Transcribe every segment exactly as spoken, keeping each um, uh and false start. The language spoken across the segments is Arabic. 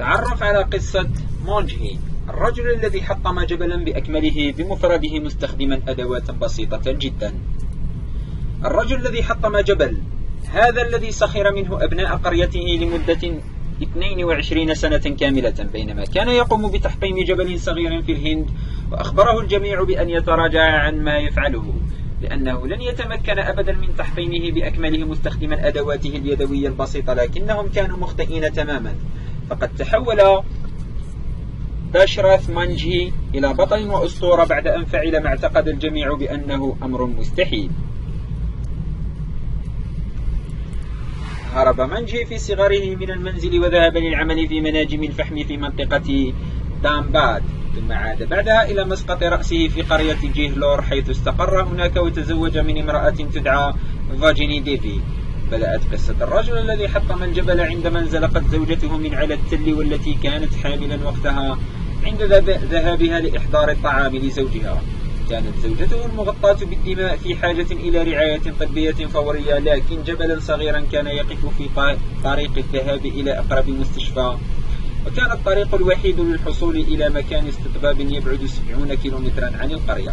تعرف على قصة مانجهي، الرجل الذي حطم جبلا بأكمله بمفرده مستخدما أدوات بسيطة جدا. الرجل الذي حطم جبل، هذا الذي سخر منه أبناء قريته لمدة اثنتين وعشرين سنة كاملة، بينما كان يقوم بتحطيم جبل صغير في الهند، وأخبره الجميع بأن يتراجع عن ما يفعله لأنه لن يتمكن أبدا من تحطيمه بأكمله مستخدما أدواته اليدوية البسيطة، لكنهم كانوا مخطئين تماما. فقد تحول داشراث مانجهي إلى بطل وأسطورة بعد أن فعل ما اعتقد الجميع بأنه أمر مستحيل. هرب مانجهي في صغره من المنزل وذهب للعمل في مناجم الفحم في منطقة دامباد، ثم عاد بعدها إلى مسقط رأسه في قرية جيهلور حيث استقر هناك وتزوج من امرأة تدعى فاجيني ديفي. بدأت قصة الرجل الذي حطم الجبل عندما انزلقت زوجته من على التل والتي كانت حاملا وقتها. عند ذهابها لإحضار الطعام لزوجها، كانت زوجته المغطاة بالدماء في حاجة إلى رعاية طبية فورية، لكن جبلا صغيرا كان يقف في طريق الذهاب إلى أقرب مستشفى، وكان الطريق الوحيد للحصول إلى مكان استطباب يبعد سبعين كيلومترا عن القرية.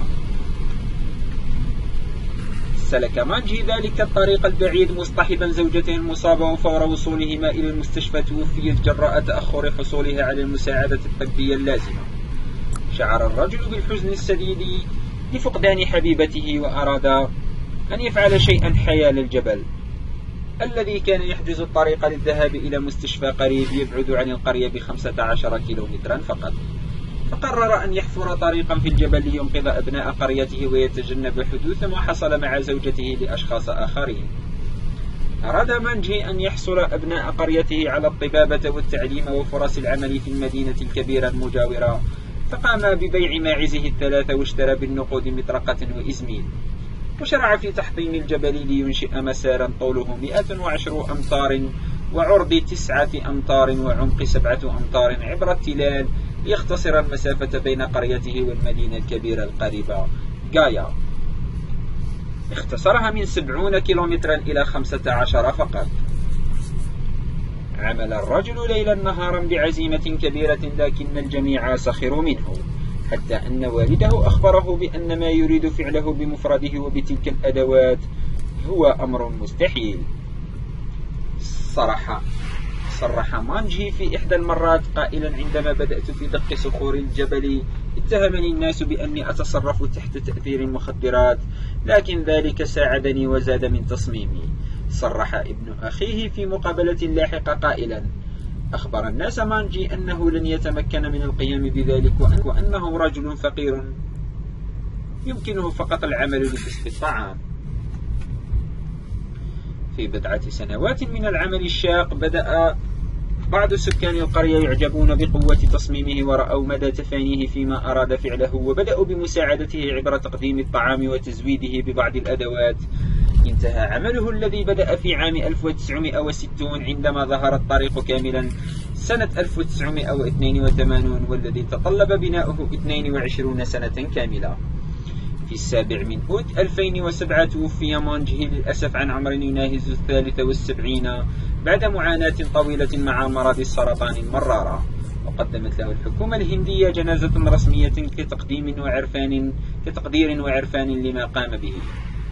سلك مانجهي ذلك الطريق البعيد مصطحبا زوجته المصابة، وفور وصولهما إلى المستشفى توفيت جراء تأخر حصولها على المساعدة الطبية اللازمة. شعر الرجل بالحزن الشديد لفقدان حبيبته، وأراد أن يفعل شيئا حيال الجبل الذي كان يحجز الطريق للذهاب إلى مستشفى قريب يبعد عن القرية بخمسة عشر كيلومترا فقط. فقرر أن يحفر طريقا في الجبل لينقذ أبناء قريته ويتجنب حدوث ما حصل مع زوجته لأشخاص آخرين. أراد مانجهي أن يحصل أبناء قريته على الطبابة والتعليم وفرص العمل في المدينة الكبيرة المجاورة، فقام ببيع ماعزه الثلاثة واشترى بالنقود مطرقة وإزميل، وشرع في تحطيم الجبل لينشئ مسارا طوله مئة وعشرة أمتار وعرض تسعة أمتار وعمق سبعة أمتار عبر التلال، ليختصر المسافة بين قريته والمدينة الكبيرة القريبة جايا، اختصرها من سبعين كيلومترا إلى خمسة عشر فقط. عمل الرجل ليلا نهارا بعزيمة كبيرة، لكن الجميع سخروا منه، حتى أن والده أخبره بأن ما يريد فعله بمفرده وبتلك الأدوات هو أمر مستحيل. صرح صرح مانجهي في إحدى المرات قائلا: عندما بدأت في دق صخور الجبل اتهمني الناس بأني أتصرف تحت تأثير المخدرات، لكن ذلك ساعدني وزاد من تصميمي. صرح ابن أخيه في مقابلة لاحقة قائلا: أخبر الناس مانجهي أنه لن يتمكن من القيام بذلك، وأنه رجل فقير يمكنه فقط العمل لكسب الطعام. في بضعة سنوات من العمل الشاق، بدأ بعض سكان القرية يعجبون بقوة تصميمه ورأوا مدى تفانيه فيما أراد فعله، وبدأوا بمساعدته عبر تقديم الطعام وتزويده ببعض الأدوات. انتهى عمله الذي بدأ في عام ألف وتسعمئة وستين عندما ظهر الطريق كاملا سنة ألف وتسعمئة واثنين وثمانين، والذي تطلب بناؤه اثنتين وعشرين سنة كاملة. في السابع من أوت ألفين وسبعة توفي مانجهي للأسف عن عمر يناهز الثالثة والسبعين بعد معاناة طويلة مع مرض السرطان المرارة. وقدمت له الحكومة الهندية جنازة رسمية كتقديم وعرفان كتقدير وعرفان لما قام به.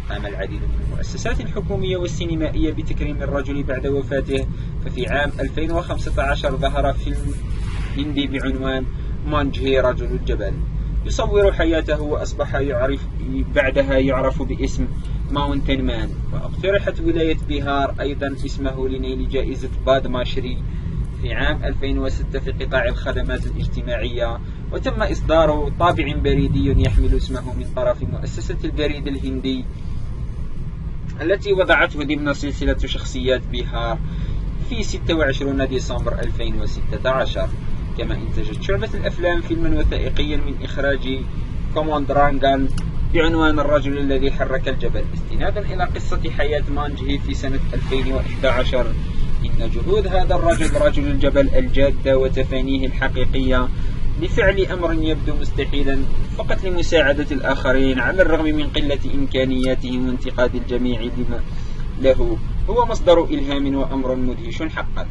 قام العديد من المؤسسات الحكومية والسينمائية بتكريم الرجل بعد وفاته. ففي عام ألفين وخمسة عشر ظهر فيلم هندي بعنوان مانجهي رجل الجبل يصور حياته، وأصبح يعرف بعدها يعرف باسم ماونتين مان. واقترحت ولاية بيهار أيضا اسمه لنيل جائزة بادماشري في عام ألفين وستة في قطاع الخدمات الاجتماعية، وتم إصدار طابع بريدي يحمل اسمه من طرف مؤسسة البريد الهندي التي وضعته ضمن سلسلة شخصيات بيهار في ستة وعشرين ديسمبر ألفين وستة عشر. كما انتجت شعبة الأفلام فيلما وثائقيا من إخراج كوموند رانغان بعنوان الرجل الذي حرك الجبل، استنادا إلى قصة حياة مانجهي في سنة ألفين وإحدى عشر. إن جهود هذا الرجل رجل الجبل الجادة وتفانيه الحقيقية لفعل أمر يبدو مستحيلا فقط لمساعدة الآخرين على الرغم من قلة إمكانياته وانتقاد الجميع لما له، هو مصدر إلهام وأمر مدهش حقا.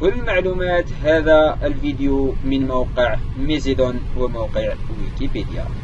وللمعلومات هذا الفيديو من موقع ميزيدون وموقع ويكيبيديا.